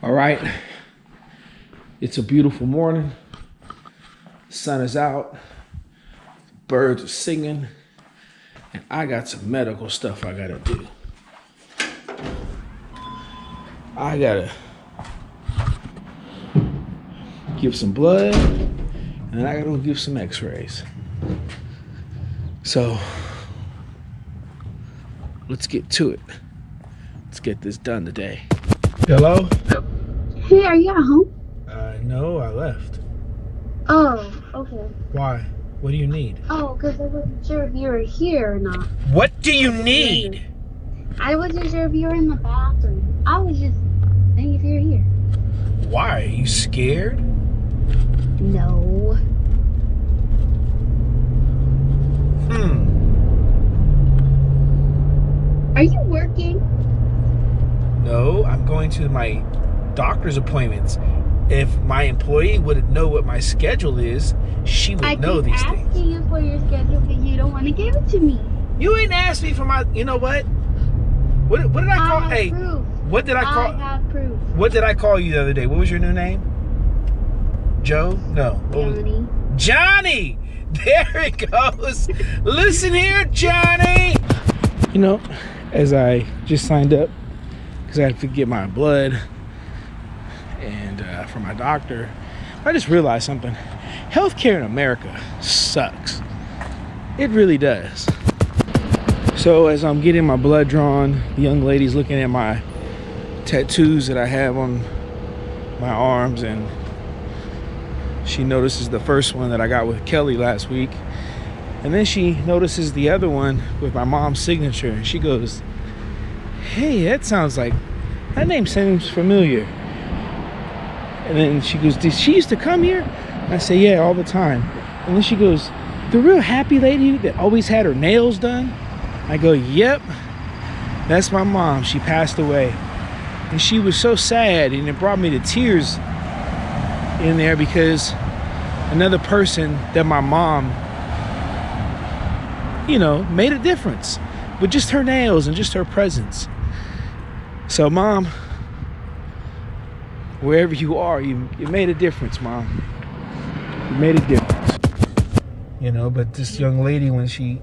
All right, it's a beautiful morning. The sun is out, birds are singing, and I got some medical stuff I gotta do. I gotta give some blood, and then I gotta give some x-rays. So let's get to it. Let's get this done today. Hello? Hey, are you at home? No, I left. Oh, okay. Why? What do you need? Oh, because I wasn't sure if you were here or not. What do you need? I wasn't sure if you were in the bathroom. I was just thinking if you were here. Why? Are you scared? No. Are you working? No, I'm going to my doctor's appointments. If my employee would know what my schedule is, she would know these things. I keep asking you for your schedule, but you don't want to give it to me. You ain't asked me for my. You know what? What did I call? Hey, proof. What did I call? I have proof. What did I call you the other day? What was your new name? Joe? No. Johnny. Johnny. There it goes. Listen here, Johnny. You know, as I just signed up, because I have to get my blood and from my doctor, I just realized something. Healthcare in America sucks. It really does. So as I'm getting my blood drawn, the young lady's looking at my tattoos that I have on my arms, and she notices the first one that I got with Kelly last week. And then she notices the other one with my mom's signature, and she goes, hey, that sounds like, that name seems familiar. And then she goes, did she used to come here? And I say, yeah, all the time. And then she goes, the real happy lady that always had her nails done? I go, yep, that's my mom. She passed away. And she was so sad, and it brought me to tears in there, because another person that my mom, you know, made a difference with just her nails and just her presence. So Mom, wherever you are, you made a difference, Mom. You made a difference. You know, but this young lady, when she,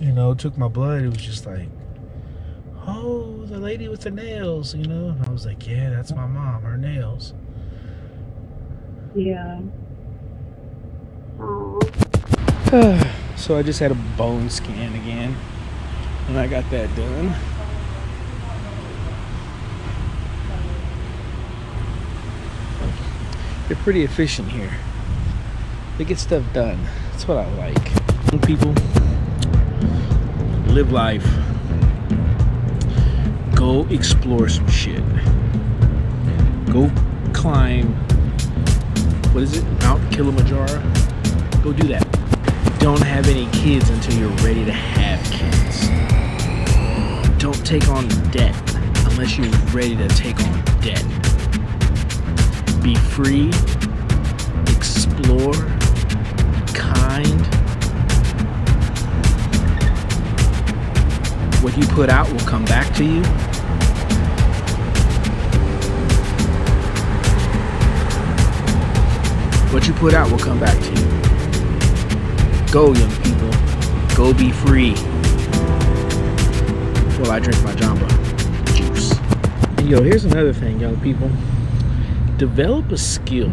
you know, took my blood, it was just like, oh, the lady with the nails, you know. And I was like, yeah, that's my mom, her nails. Yeah. Aww. So I just had a bone scan again, and I got that done. They're pretty efficient here. They get stuff done. That's what I like. People, live life. Go explore some shit. Go climb, what is it? Mount Kilimanjaro? Go do that. Don't have any kids until you're ready to have kids. Don't take on debt unless you're ready to take on debt. Be free, explore, kind. What you put out will come back to you. What you put out will come back to you. Go, young people. Go be free. Well, I drink my Jamba Juice. And yo, here's another thing, young people. Develop a skill.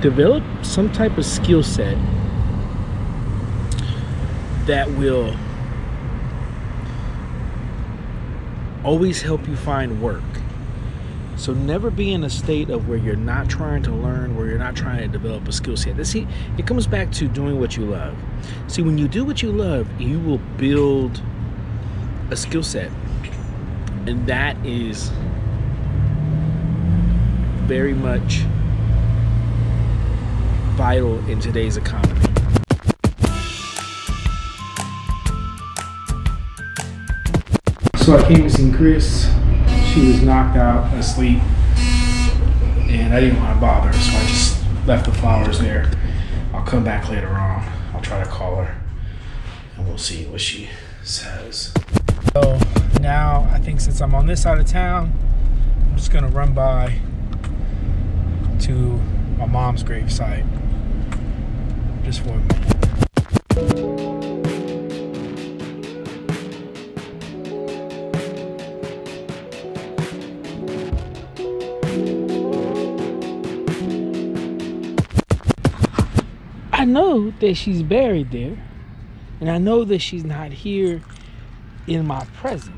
Develop some type of skill set that will always help you find work. So never be in a state of where you're not trying to learn, where you're not trying to develop a skill set. See, it comes back to doing what you love. See, when you do what you love, you will build a skill set. And that is very much vital in today's economy. So I came to see Chris. She was knocked out asleep, and I didn't want to bother her, so I just left the flowers there. I'll come back later on. I'll try to call her, and we'll see what she says. So now, I think since I'm on this side of town, I'm just gonna run by to my mom's gravesite just for a minute. I know that she's buried there, and I know that she's not here in my presence.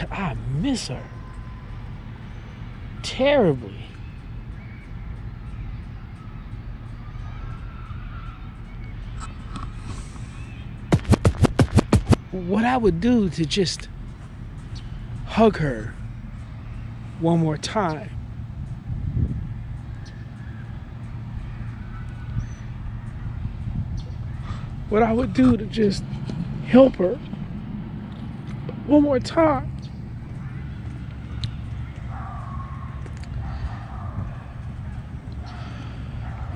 But I miss her terribly. What I would do to just hug her one more time . What I would do to just help her one more time .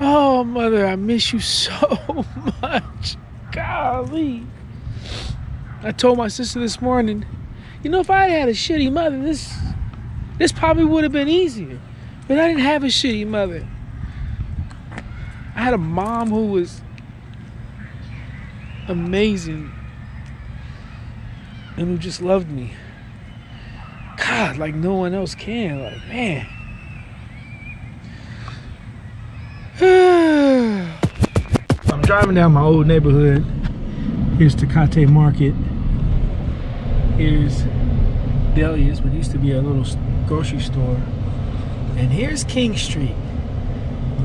Oh mother, I miss you so much. Golly, I told my sister this morning, you know, if I had a shitty mother, this probably would have been easier. But I didn't have a shitty mother. I had a mom who was amazing and who just loved me. God, like no one else can. Like, man. I'm driving down my old neighborhood. Here's Tecate Market. Here's Delia's, what used to be a little grocery store. And here's King Street.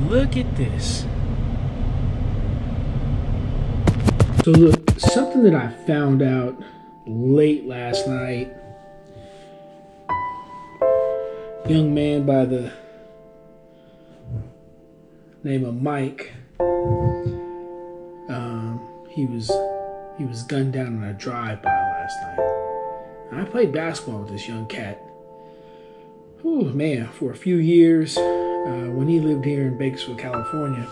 Look at this. So look, something that I found out late last night. Young man by the name of Mike. He was gunned down in a drive-by last night. And I played basketball with this young cat. Oh man, for a few years, when he lived here in Bakersfield, California,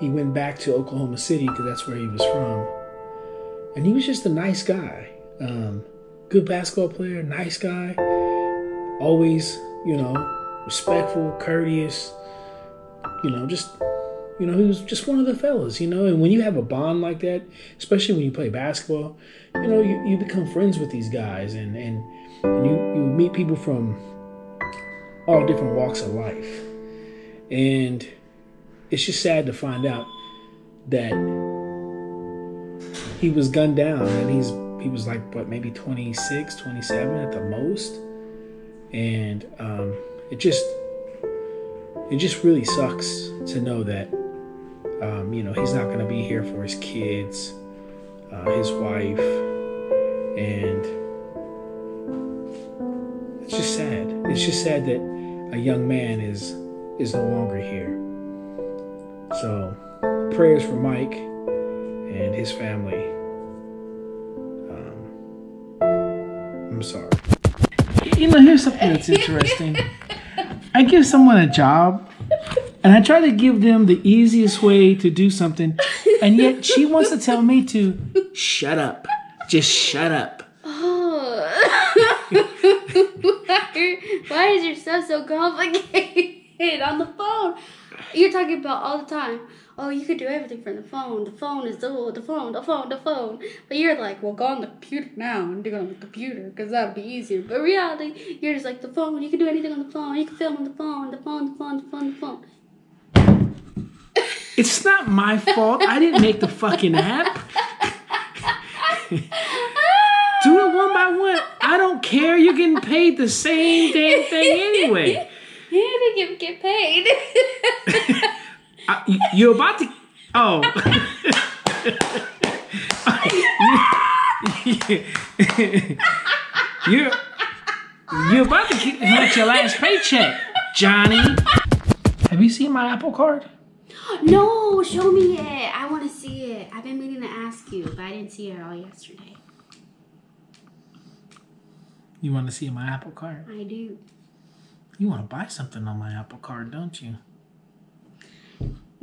he went back to Oklahoma City because that's where he was from. And he was just a nice guy. Good basketball player, nice guy. Always, you know, respectful, courteous, you know, just... You know, he was just one of the fellas, you know. And when you have a bond like that, especially when you play basketball, you know, you become friends with these guys. And you meet people from all different walks of life. And it's just sad to find out that he was gunned down. And he was like, what, maybe 26, 27 at the most. And it just really sucks to know that. You know, he's not going to be here for his kids, his wife, and it's just sad. It's just sad that a young man is no longer here. So, prayers for Mike and his family. I'm sorry. You know, here's something that's interesting. I give someone a job, and I try to give them the easiest way to do something, and yet she wants to tell me to shut up. Just shut up. Oh. Why is your stuff so complicated on the phone? You're talking about all the time. Oh, you could do everything from the phone. The phone is the phone. But you're like, well, go on the computer now and do it on the computer because that would be easier. But in reality, you're just like, the phone, you can do anything on the phone. You can film on the phone. It's not my fault. I didn't make the fucking app. Do it one by one. I don't care. You're getting paid the same damn thing anyway. You didn't get paid. You're about to... Oh. You're about to get your last paycheck, Johnny. Have you seen my Apple Card? No, show me it. I want to see it. I've been meaning to ask you, but I didn't see it all yesterday. You want to see my Apple Card? I do. You want to buy something on my Apple Card, don't you?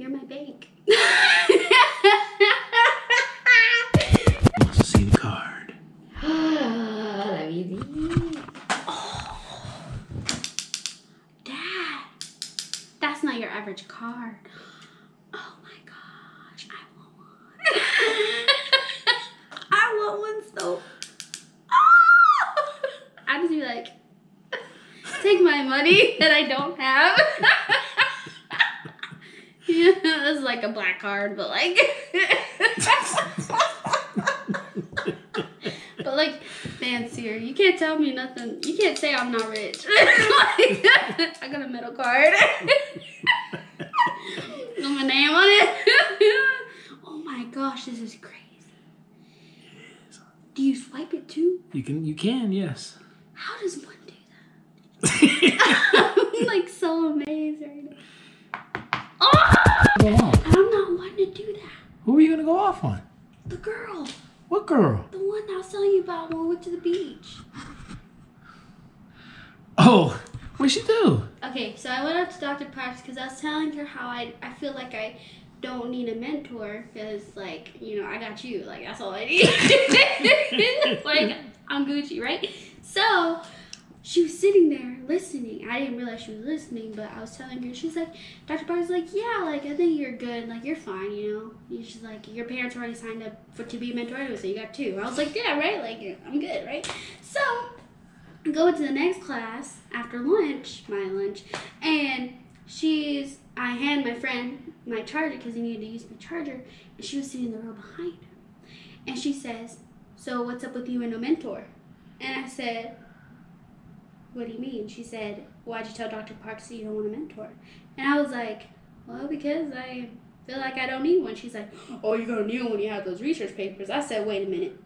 You're my bank. Wants to see the card. Let me see. Oh, Dad, that's not your average card. Oh my gosh, I want one. I want one so. Oh! I'd just be like, take my money that I don't have. Yeah, this is like a black card, but like, but like fancier. You can't tell me nothing. You can't say I'm not rich. Like, I got a metal card. With my name on it. Oh my gosh, this is crazy. Do you swipe it too? You can, yes. How does one do that? I'm like so amazed right now. Oh! I'm not wanting to do that. Who are you gonna go off on? The girl. What girl? The one I was telling you about when we went to the beach. Oh, what'd she do? Okay, so I went up to Dr. Parks because I was telling her how I feel like I don't need a mentor because, like, you know, I got you. Like, that's all I need. Like, I'm Gucci, right? So she was sitting there listening. I didn't realize she was listening, but I was telling her. She's like, Dr. Barnes is like, yeah, like, I think you're good. Like, you're fine, you know? And she's like, your parents already signed up to be a mentor anyway, so you got two. I was like, yeah, right? Like, I'm good, right? So I go to the next class after lunch, my lunch, and I hand my friend my charger because he needed to use my charger, and she was sitting in the row behind her. And she says, so what's up with you and no mentor? And I said, what do you mean? She said, why'd you tell Dr. Parks that you don't want a mentor? And I was like, well, because I feel like I don't need one. She's like, oh, you're gonna need one when you have those research papers. I said, wait a minute.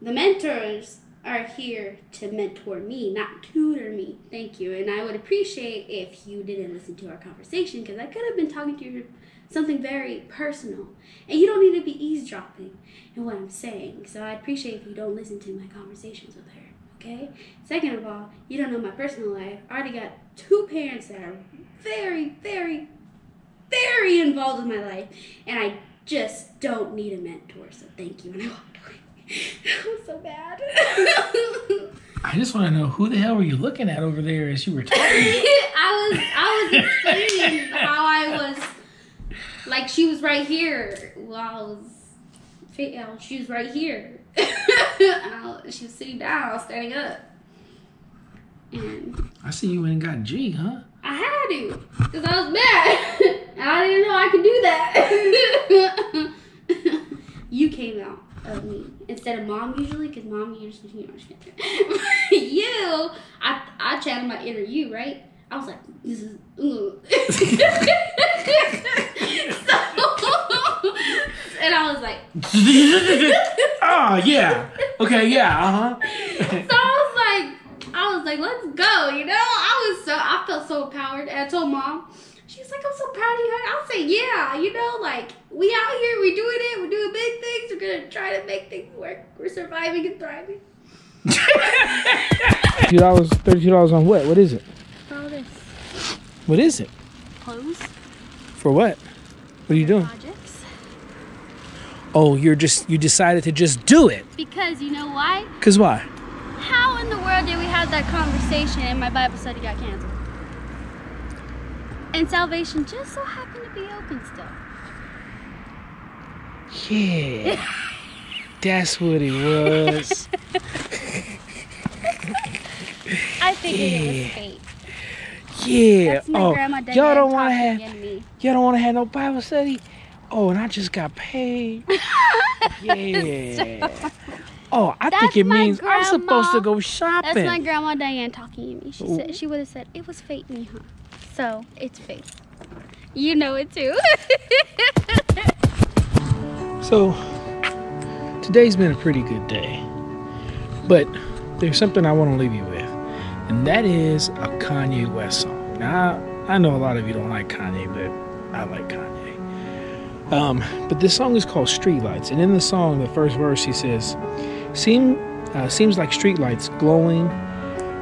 The mentors are here to mentor me, not tutor me. Thank you. And I would appreciate if you didn't listen to our conversation because I could have been talking to you something very personal. And you don't need to be eavesdropping in what I'm saying. So I'd appreciate if you don't listen to my conversations with her. Okay? Second of all, you don't know my personal life. I already got two parents that are very, very, very involved in my life, and I just don't need a mentor, so thank you. And I walked away. That was so bad. I just want to know, who the hell were you looking at over there as you were talking? I was explaining how I was, like, she was right here while she was right here. She was sitting down, I was standing up. And I see you ain't got G, huh? I had to, because I was mad. I didn't know I could do that. You came out of me instead of mom usually, because mom usually, you know, you, I channeled my inner you, right? I was like, this is, and I was like, oh yeah, okay, yeah, So I was like, let's go, you know. I felt so empowered. And I told mom, she's like, I'm so proud of you. I was like, yeah, you know, like, we out here, we doing it, we're doing big things, we're gonna try to make things work, we're surviving and thriving. $2, $32 on what? What is it? Oh, this. What is it? Clothes. For what? What are you doing? Projects. Oh, you decided to just do it. Because you know why? Because why? How in the world did we have that conversation and my Bible study got canceled? And salvation just so happened to be open still. Yeah. That's what it was. I figured it was fate. Yeah. Oh, y'all don't want to have. Y'all don't want to have no Bible study. Oh, and I just got paid. Yeah. Oh, I think it means I'm supposed to go shopping. That's my grandma Diane talking to me. She said, she would have said it was fate, me, huh? So it's fate. You know it too. So today's been a pretty good day, but there's something I want to leave you with. And that is a Kanye West song. Now, I know a lot of you don't like Kanye, but I like Kanye. But this song is called Streetlights. And in the song, the first verse, he says, seems like streetlights glowing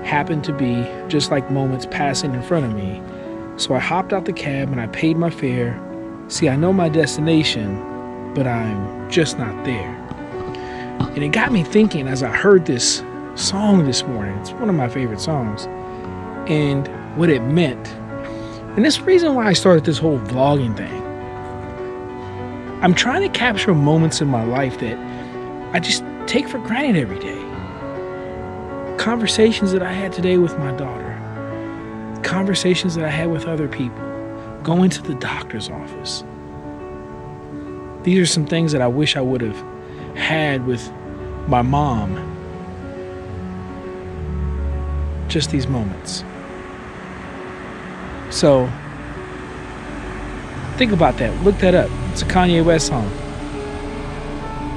happen to be just like moments passing in front of me. So I hopped out the cab and I paid my fare See, I know my destination, but I'm just not there. And it got me thinking as I heard this song this morning. It's one of my favorite songs. And what it meant. And this reason why I started this whole vlogging thing. I'm trying to capture moments in my life that I just take for granted every day. Conversations that I had today with my daughter. Conversations that I had with other people. Going to the doctor's office. These are some things that I wish I would have had with my mom. Just these moments. So, think about that. Look that up. It's a Kanye West song.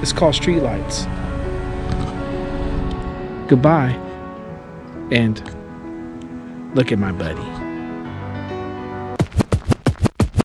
It's called Streetlights. Goodbye. And look at my buddy.